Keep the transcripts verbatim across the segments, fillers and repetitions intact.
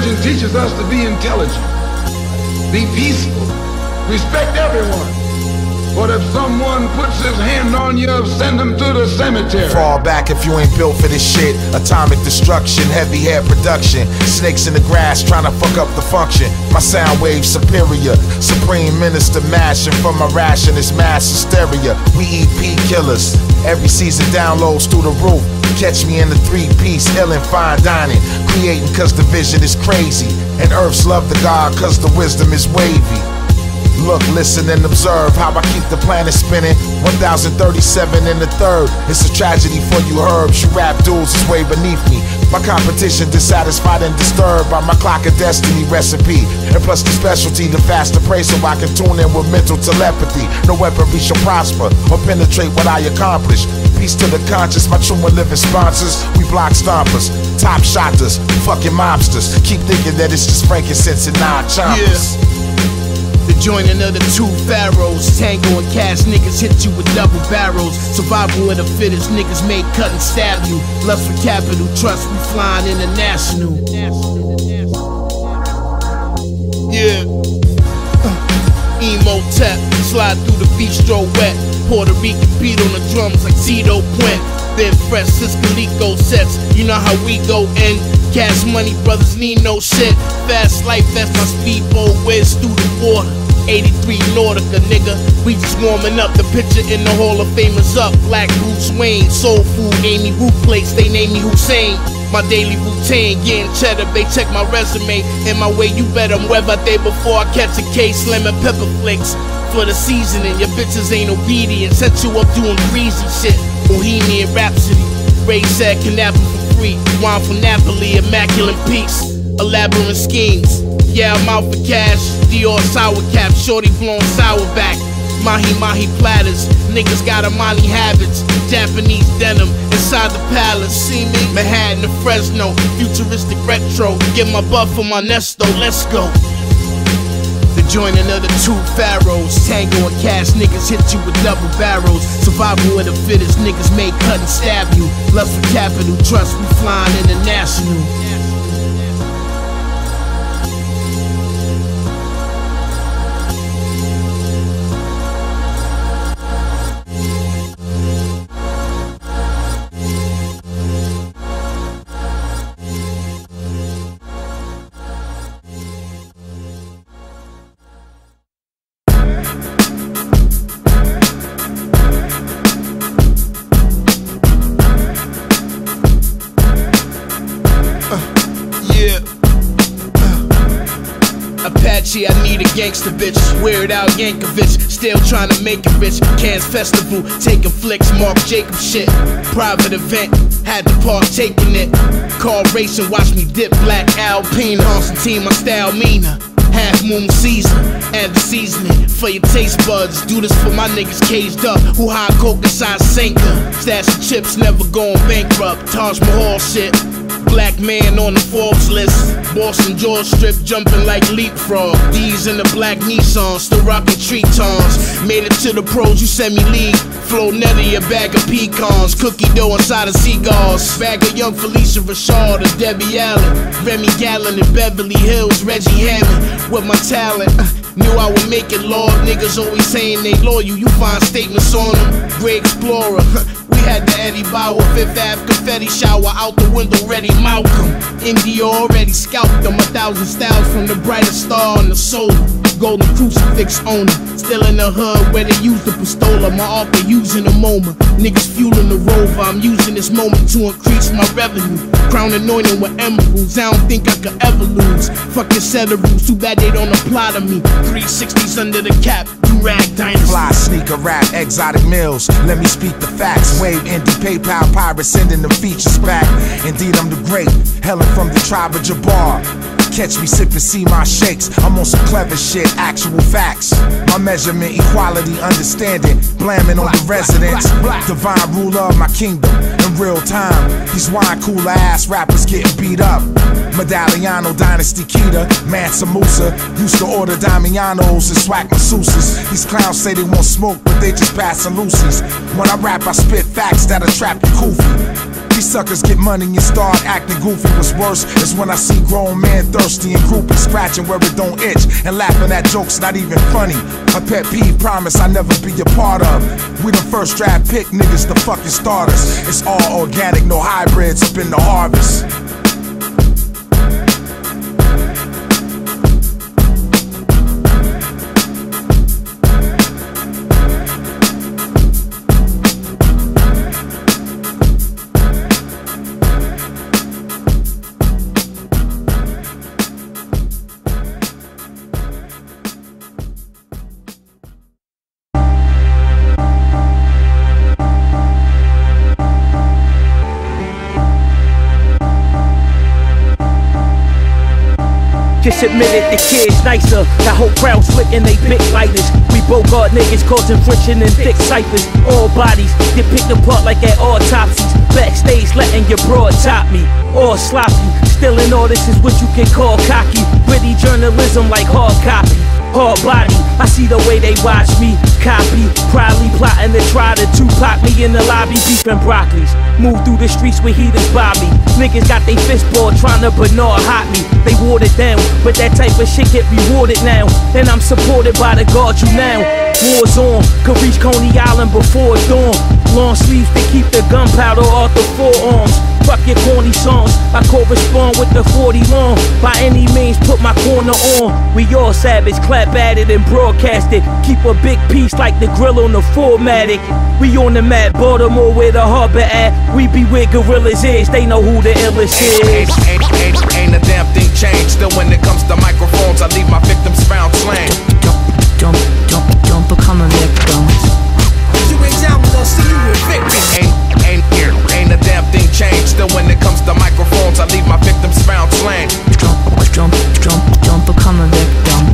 religion teaches us to be intelligent, be peaceful, respect everyone. But if someone puts his hand on you, send him to the cemetery. Fall back if you ain't built for this shit. Atomic destruction, heavy hair production. Snakes in the grass trying to fuck up the function. My sound wave superior. Supreme minister mashing for my ration. It's mass hysteria. We E P killers. Every season downloads through the roof. Catch me in the three-piece, ill and fine dining. Creating cause the vision is crazy. And earth's love the God cause the wisdom is wavy. Look, listen, and observe how I keep the planet spinning. one thousand thirty-seven in the third. It's a tragedy for you herbs. You rap dudes is way beneath me. My competition dissatisfied and disturbed by my clock of destiny recipe. And plus the specialty, the faster prey, so I can tune in with mental telepathy. No weaponry shall prosper or penetrate what I accomplish. Peace to the conscious, my true and living sponsors. We block stompers, top shotters, fucking mobsters. Keep thinking that it's just frankincense and non-chompers. Yeah. The joining of the two pharaohs, tango and cash, niggas hit you with double barrels. Survival of the fittest, niggas made cut and stab you. Lust for capital, trust we flying international. Yeah. Uh, emo tap, slide through the bistro wet. Puerto Rican beat on the drums like Tito Puente. Then fresh Ciscalico sets, you know how we go in. Cash money, brothers need no shit. Fast life, that's my speedboat, whiz through the water. eighty-three Nautica, nigga. We just warming up. The picture in the Hall of Fame is up. Black Bruce Wayne, soul food, Amy Root Place. They name me Hussein. My daily routine, getting cheddar, they check my resume. In my way, you bet I'm web out there before I catch a case. Lemon pepper flakes for the seasoning. Your bitches ain't obedient. Set you up doing greasy shit. Bohemian Rhapsody. Ray said, Canaveral for free. Wine from Napoli, immaculate peace. Elaborate schemes. Yeah, I'm out for cash. Dior sour cap, shorty blown sour back. Mahi mahi platters, niggas got Amani habits. Japanese denim inside the palace. See me, Manhattan to Fresno, futuristic retro. Get my buff for my Nesto, let's go. The joining of the two pharaohs, tango and cash, niggas hit you with double barrels. Survival of the fittest, niggas may cut and stab you. Lust for capital, trust we flying international. Gangsta bitch, Weird Al Yankovic, still trying to make it rich. Cannes Festival, taking flicks, Marc Jacobs shit. Private event, had to partake in it. Car racing, watch me dip, black Alpina. Constantine, my style, Mina. Half moon season, add the seasoning for your taste buds. Do this for my niggas caged up, who high coke inside Sanka. Stash of chips, never going bankrupt. Taj Mahal shit. Black man on the Forbes list. Boston George strip jumping like leapfrog. D's in the black Nissan, still rocking Tritons. Made it to the pros, you send me league. Flow netty, a bag of pecans. Cookie dough inside of cigars. Bag of young Felicia Rashad or Debbie Allen. Remy Gallon in Beverly Hills, Reggie Hammond. With my talent, knew I would make it, Lord. Niggas always saying they loyal, you find statements on them. Great explorer. We had the Eddie Bauer, fifth avenue confetti shower. Out the window ready, Malcolm India already scalped them. A thousand styles from the brightest star on the soul. Golden crucifix owner. Still in the hood where they use the pistola. My author using a MoMA. Niggas fueling the rover. I'm using this moment to increase my revenue. Crown anointing with emeralds. I don't think I could ever lose. Fucking set of rules. Too bad they don't apply to me. three sixties under the cap. Durag dynasty. Fly sneaker rap. Exotic meals. Let me speak the facts. Wave indie PayPal pirates sending the features back. Indeed, I'm the great. Helen from the tribe of Jabbar. Catch me sipping, see my shakes. I'm on some clever shit, actual facts. My measurement, equality, understanding. Blaming on the residents. Divine ruler of my kingdom. In real time, these wine cooler ass rappers getting beat up. Medalliano dynasty Kita, Mansa Musa. Used to order Damianos and swag masseuses. These clowns say they want smoke, but they just passing loosies. When I rap, I spit facts that'll trap you goofy. These suckers get money and start acting goofy. What's worse is when I see grown men thirsty and groupies scratching where it don't itch and laughing at jokes not even funny. A pet peeve promise I never be a part of. We the first draft pick niggas, the fucking starters. It's all organic, no hybrids up in the harvest. Just admitted the kid's nicer. That whole crowd slick and they big lighters. We Bogart niggas causing friction and thick ciphers. All bodies get picked apart like at autopsies. Backstage letting your broad top me. All sloppy. Still in all this is what you can call cocky. Gritty journalism like hard copy. Hard body, I see the way they watch me. Copy, probably plotting to try to Tupac me in the lobby. Beefing broccolis, move through the streets with heathens by me. Niggas got they fistball trying to Bernard hot me. They watered down, but that type of shit get rewarded now. And I'm supported by the guard you now. War's on, could reach Coney Island before dawn. Long sleeves to keep the gunpowder off the forearms. Fuck your corny songs, I correspond with the forty long. By any means put my corner on. We all savage, clap at it and broadcast it. Keep a big piece like the grill on the formatic. We on the map, Baltimore where the harbor at. We be where gorillas is, they know who the illest is. Ain't, ain't, ain't, ain't, ain't a damn thing changed. Still when it comes to microphones I leave my victims found slain. Don't, don't, don't, don't become a victim. You ain't down with us, so you a victim. Ain't, ain't, ain't, ain't Ain't a damn thing changed. Still when it comes to microphones I leave my victims found slain. Don't, don't, don't, don't become a victim.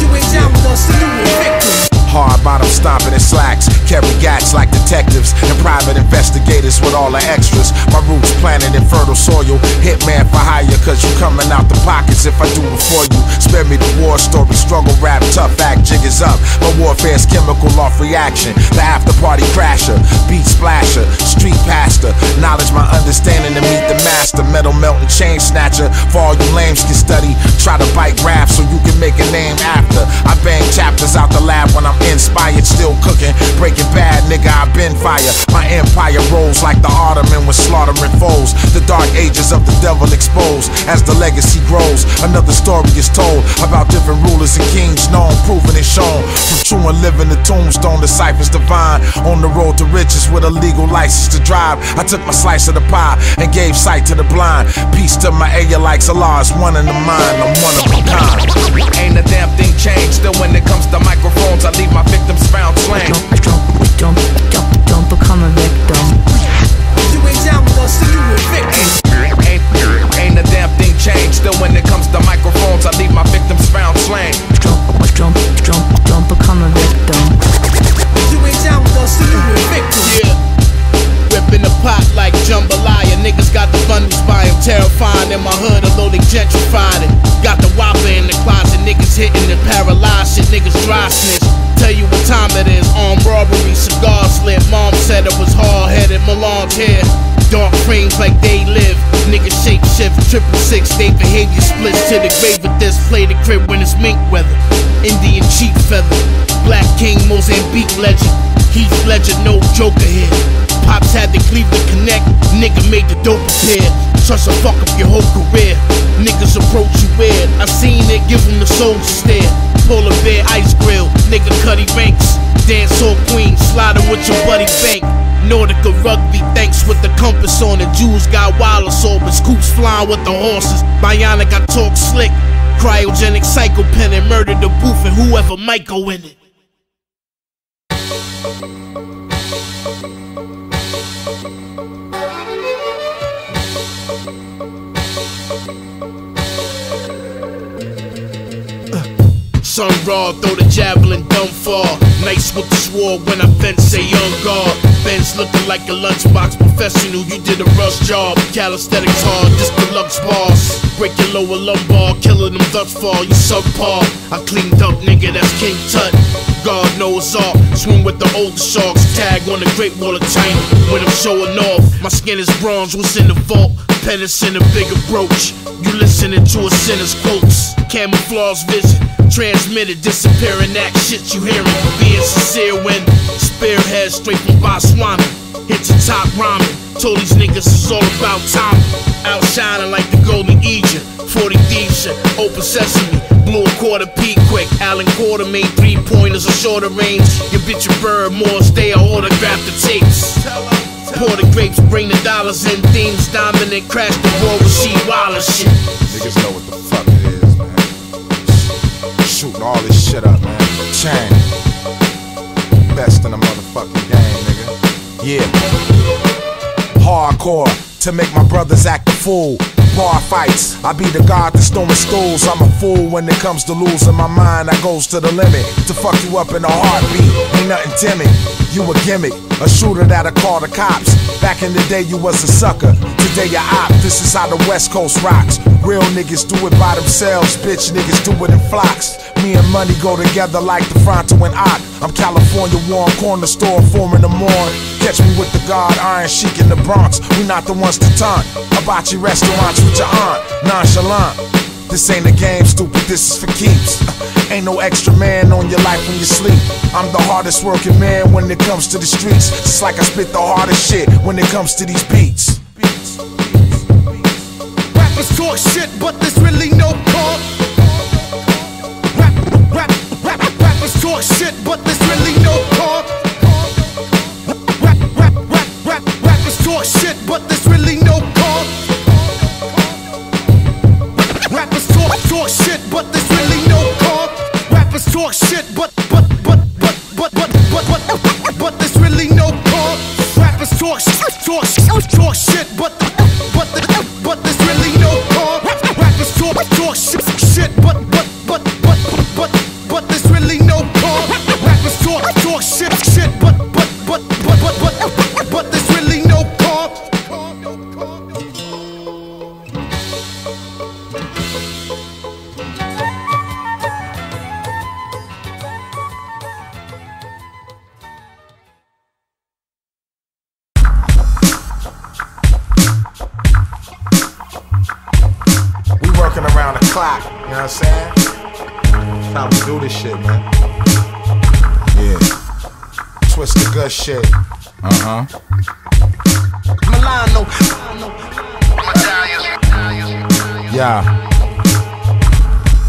You ain't down with us, so you a victim. Hard bottom stomping in slacks, carry gats like detectives and private investigators with all the extras. My roots planted in fertile soil, hitman for hire, cause you coming out the pockets if I do it for you. Spare me the war story, struggle rap, tough act, jig is up. My warfare's chemical off reaction, the after party crasher, beat splasher, street pastor. Knowledge my understanding to meet the master, metal melting chain snatcher. For all you lames can study, try to bite raps so you can make a name after. I bang chapters out the lab when I'm inspired, still cooking, breaking bad, nigga, I've been fire. My empire rolls like the Ottoman with slaughtering foes. The dark ages of the devil exposed as the legacy grows. Another story is told about different rulers and kings known, proven and shown. From true and living to tombstone, the ciphers divine. On the road to riches with a legal license to drive. I took my slice of the pie and gave sight to the blind. Peace to my Ayalites, Allah is one in the mind, I'm one of a kind. Ain't a damn thing changed, still when it comes to microphones I leave my victims found slain. Don't, don't, don't, don't become a victim. You ain't down with us, so you a victim. Ain't, ain't, ain't a damn thing changed. Still when it comes to microphones I leave my victims found slain. Don't, don't, don't, don't become a victim. You ain't down with us, so you a victim. Yeah. Ripping the pot like jambalaya. Niggas got the bundles by him, terrifying. In my hood, although they gentrified it. Got the whopper in the closet. Niggas hitting and paralyzed shit. Niggas dry snitch. Tell you what time it is. Armed robbery, cigar slip. Mom said it was hard-headed. Milan's here. Dark frames like they live. Niggas shape shift. Triple six, they behavior splits to the grave with this. Play the crib when it's mink weather. Indian cheap feather. Black king, Mozambique legend. Heath Ledger, no joker here. Pops had to Cleveland to connect, nigga made the dope appear. Trust a fuck up your whole career. Niggas approach you weird, I seen it, give them the soul stare. Polar bear ice grill, nigga cutty ranks. Dance hall queen, sliding with your buddy bank. Nautica rugby, thanks with the compass on it. Jews got wireless orbits, coops flying with the horses. Bionic, I talk slick. Cryogenic psycho pen and murdered the booth and whoever might go in it. Sun raw, throw the javelin, don't fall. Nice with the sword when I fence, say on guard. Ben's looking like a lunchbox professional, you did a rush job. Calisthenics hard, just deluxe boss. Break your lower lumbar, killing them thus far, you subpar. I cleaned up, nigga, that's King Tut. God knows all. Swim with the older sharks, tag on the Great Wall of China. When I'm showing off, my skin is bronze, what's in the vault? Penance in a bigger brooch. You listening to a sinner's quotes. Camouflage vision, transmitted, disappearing that shit you hearing. Being sincere when spearhead straight from Botswana. Hit your top rhyming, told these niggas it's all about time. Outshining like the golden Egypt, forty deep shit, open sesame. Blew a quarter peak quick, Allen quarter made three pointers a shorter range. Your bitch a bird, more stay, I autograph the tapes. Pour the grapes, bring the dollars in, themes dominant, crash the war with she Wallace shit. Niggas know what the fuck it is, man. Shooting all this shit up, man. Chain. Best in the motherfucking game, nigga. Yeah. Hardcore to make my brothers act a fool. Bar fights, I be the god that's throwing stools. I'm a fool when it comes to losing my mind. I goes to the limit to fuck you up in a heartbeat. Ain't nothing timid, you a gimmick, a shooter that'll call the cops. Back in the day you was a sucker, today you op. This is how the West Coast rocks. Real niggas do it by themselves, bitch niggas do it in flocks. Me and money go together like the Fronto and Ock. I'm California Warren, corner store, four in the morning. Catch me with the God, Iron Sheik in the Bronx. We not the ones to taunt. Hibachi restaurants with your aunt, nonchalant. This ain't a game, stupid, this is for keeps. Ain't no extra man on your life when you sleep. I'm the hardest working man when it comes to the streets. Just like I spit the hardest shit when it comes to these beats. Beats, beats, beats. Rappers talk shit, but there's really no pump. Rap, rap, rap, rappers talk shit, but there's really no pump. Rap, rap, rap, rap, rappers talk shit, but there's really no pump. Rappers talk, talk shit, but there's really no comp. Rappers talk shit, but, but, but, but, but, but, but, but, but there's really no comp. Rappers talk, talk, talk shit, but, but, but there's really no comp. Rappers talk, talk shit, but, but, but, but, but, but there's really no comp. Rappers talk, talk shit, shit, but, but, but, but, but, but, but there's really no comp. Clock, you know what I'm saying? That's how we do this shit, man. Yeah. Twist the gut shit. Uh-huh. Milano. Yeah.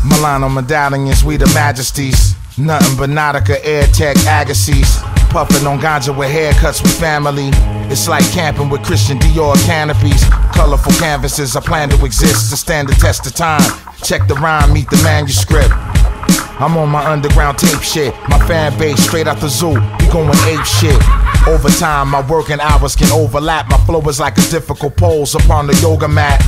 Milano medallions, we the majesties. Nothing but Nautica, Air Tech, Agassiz. Puffin' on ganja with haircuts with family. It's like camping with Christian Dior canopies. Colorful canvases, I plan to exist to stand the test of time. Check the rhyme, meet the manuscript. I'm on my underground tape shit. My fan base straight out the zoo, we going ape shit. Over time, my working hours can overlap. My flow is like a difficult pose upon the yoga mat.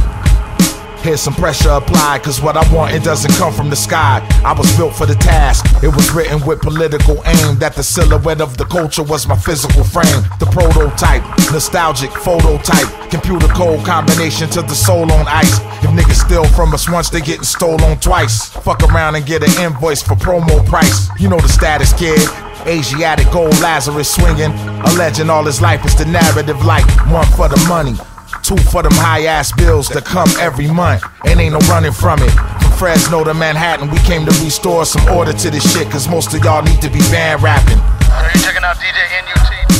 Here's some pressure applied, cause what I want, it doesn't come from the sky. I was built for the task, it was written with political aim. That the silhouette of the culture was my physical frame. The prototype, nostalgic, phototype. Computer code combination to the soul on ice. If niggas steal from us once, they getting stolen twice. Fuck around and get an invoice for promo price. You know the status, kid. Asiatic gold Lazarus swinging. A legend all his life is the narrative like one for the money. Two for them high-ass bills that come every month. And ain't no running from it. From Fresno to Manhattan, we came to restore some order to this shit, cause most of y'all need to be band rapping. Are you checking out D J N U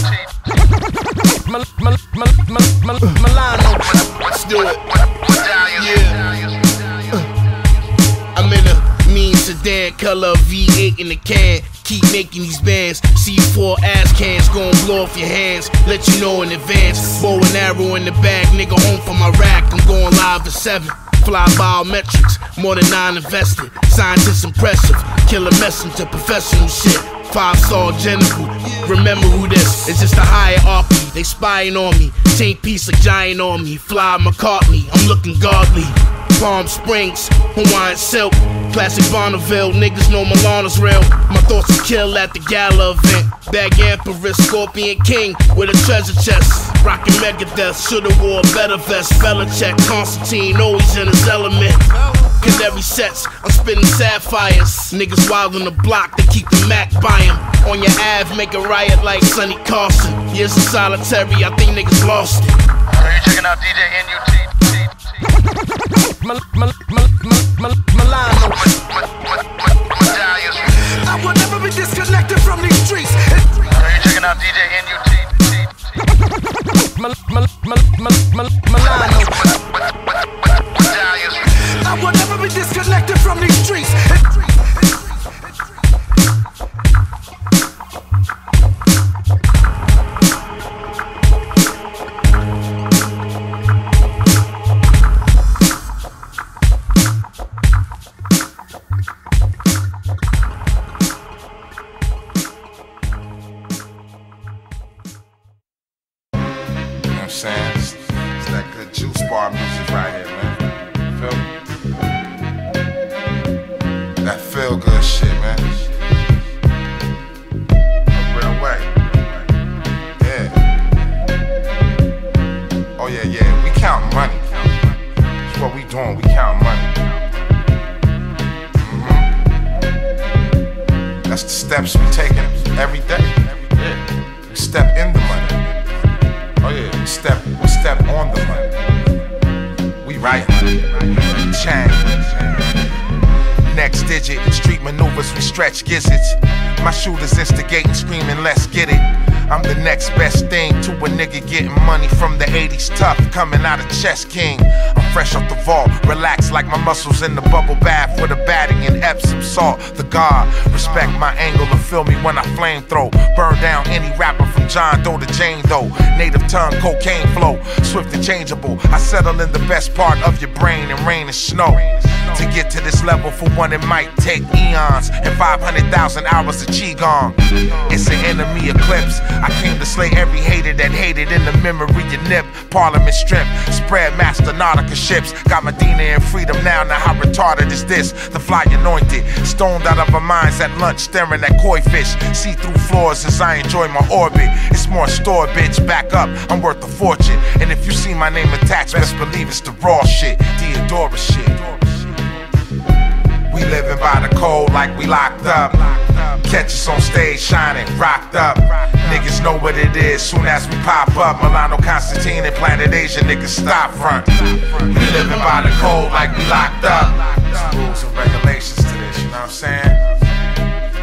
T? Milano. Let's do it. Yeah. I'm in a mean sedan, color V eight in the can. Keep making these bands, C four ass cans, gon' blow off your hands, let you know in advance. Bow and arrow in the bag, nigga home from Iraq, I'm going live at seven. Fly biometrics, more than nine invested. Scientists impressive, killer messenger, professional shit. Five-star general, remember who this, it's just a hierarchy. They spying on me, chain piece of giant on me. Fly McCartney, I'm looking godly. Palm Springs, Hawaiian silk, classic Bonneville, niggas know Milano's real. My thoughts will kill at the gala event. Bag Emperor, Scorpion King with a treasure chest. Rockin' Megadeth, shoulda wore a better vest. Belichick, Constantine, always in his element. sets, I'm spitting sapphires. Niggas wild on the block, they keep the Mac by 'em. On your Ave, make a riot like Sonny Carson. Years of solitary, I think niggas lost it. So you checking out D J N U T. I will never be disconnected from these streets. Are you checking out D J N U T? Milano. I will never be disconnected from these streets. Shooters instigating, screaming, let's get it. I'm the next best thing to a nigga getting money from the eighties, tough, coming out of Chess King. I'm fresh off the vault, relaxed like my muscles in the bubble bath with a batting and Epsom salt. The God, respect my angle and feel me when I flamethrow. Burn down any rapper from John Doe to Jane Doe. Native tongue, cocaine flow, swift and changeable. I settle in the best part of your brain and rain and snow. To get to this level, for one, it might take eons and five hundred thousand hours of Qigong. It's an enemy eclipse. I came to slay every hater that hated in the memory of Nip. Parliament strip, spread master Nautica ships. Got Medina and freedom now, now how retarded is this? The fly anointed, stoned out of our minds at lunch, staring at koi fish. See through floors as I enjoy my orbit. It's more store, bitch, back up, I'm worth a fortune. And if you see my name attached, best believe it's the raw shit, Deodora shit. We living by the cold like we locked up. Catch us on stage shining, rocked up. Niggas know what it is soon as we pop up. Milano Constantine and Planet Asia, niggas stop front. We living by the cold like we locked up. There's rules and regulations to this, you know what I'm saying?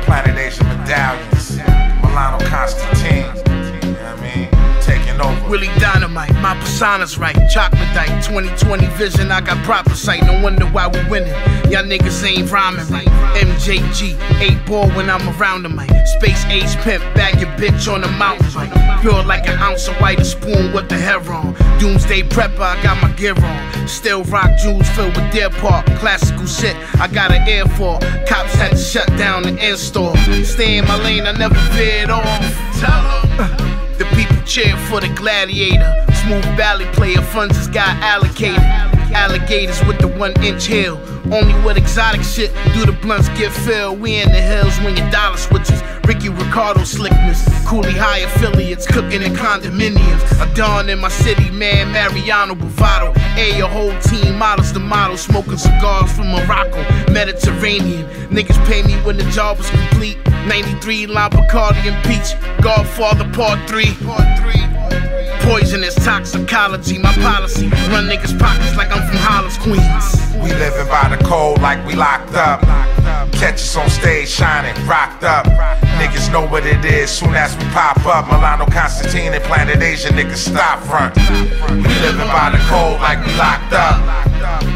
Planet Asia medallions, Milano Constantine, you know what I mean? Taking over. Willie Dynamite, my persona's right. Chocolate dike, twenty twenty vision, I got proper sight. No wonder why we winning. Y'all niggas ain't rhyming right. M J G, eight ball when I'm around the mic. Space age pimp, bag your bitch on the mountain bike. Pure like an ounce of white, a spoon with the hair on. Doomsday prepper, I got my gear on. Still rock jewels filled with Deer Park. Classical shit, I got an air for. Cops had to shut down the end store. Stay in my lane, I never veered off. Tell them. The people cheer for the gladiator. Smooth valley player, funds has got allocated. Alligators with the one inch heel. Only with exotic shit do the blunts get filled. We in the hills when your dollar switches. Ricky Ricardo slickness. Cooley high affiliates cooking in condominiums. A dawn in my city, man, Mariano Bravado. A, your whole team models the model. Smoking cigars from Morocco, Mediterranean. Niggas pay me when the job was complete. ninety-three, Lime Bacardi and Peach. Godfather Part three. Poisonous toxicology, my policy. Run niggas' pockets like I'm from Hollis, Queens. We living by the cold like we locked up. Catch us on stage shining, rocked up. Niggas know what it is soon as we pop up. Milano Constantine and Planet Asia, niggas stop front. We living by the cold like we locked up.